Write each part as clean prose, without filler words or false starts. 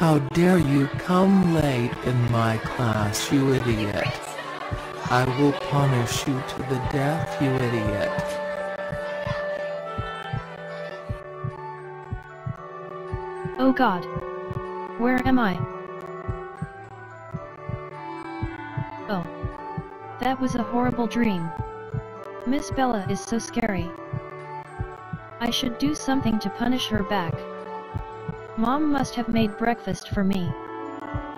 How dare you come late in my class, you idiot! I will punish you to the death, you idiot! Oh God! Where am I? Oh. That was a horrible dream. Miss Bella is so scary. I should do something to punish her back. Mom must have made breakfast for me.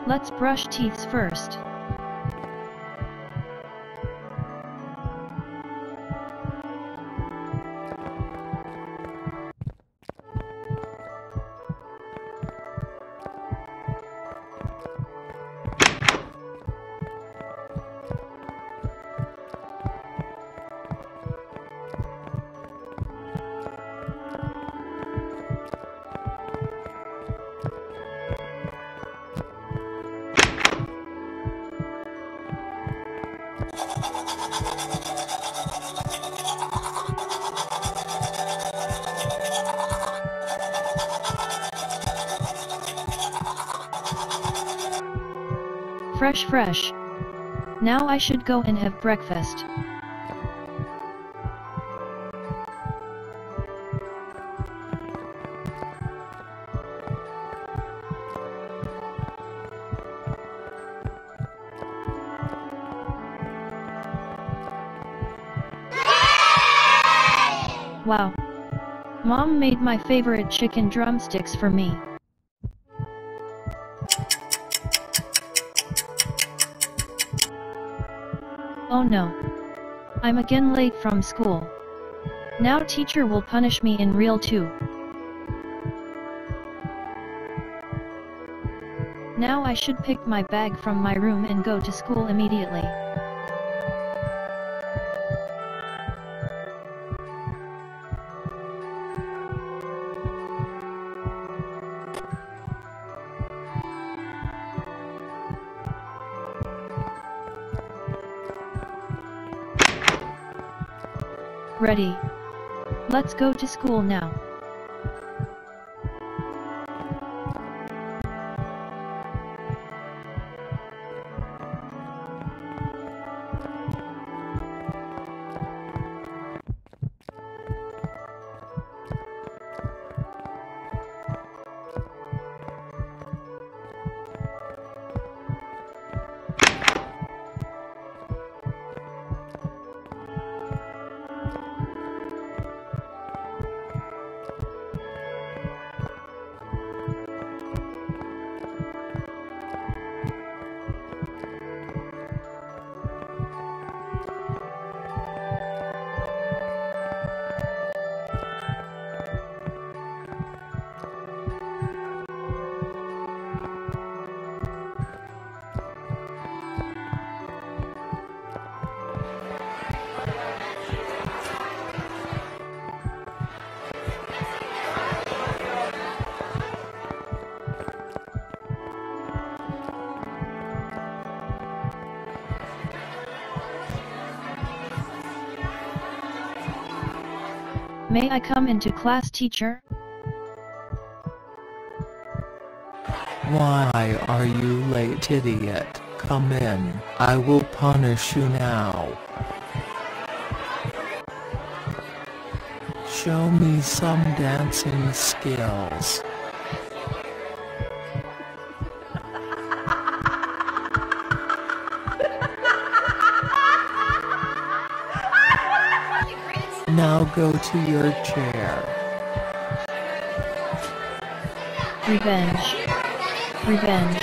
Let's brush teeth first. Fresh. Now I should go and have breakfast. Wow. Mom made my favorite chicken drumsticks for me. Oh no. I'm again late from school. Now teacher will punish me in real too. Now I should pick my bag from my room and go to school immediately. Ready. Let's go to school now. May I come into class, teacher? Why are you late, idiot? Come in. I will punish you now. Show me some dancing skills. Now go to your chair. Revenge. Revenge.